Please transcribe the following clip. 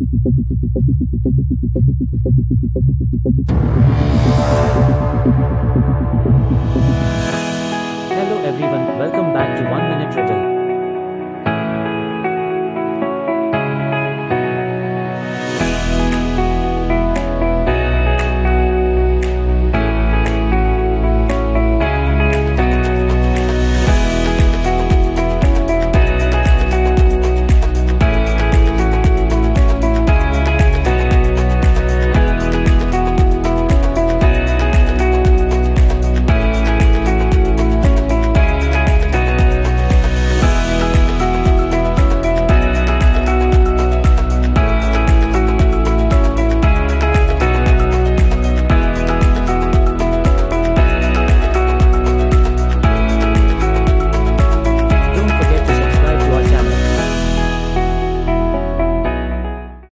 Hello everyone, welcome back to One Minute Riddle.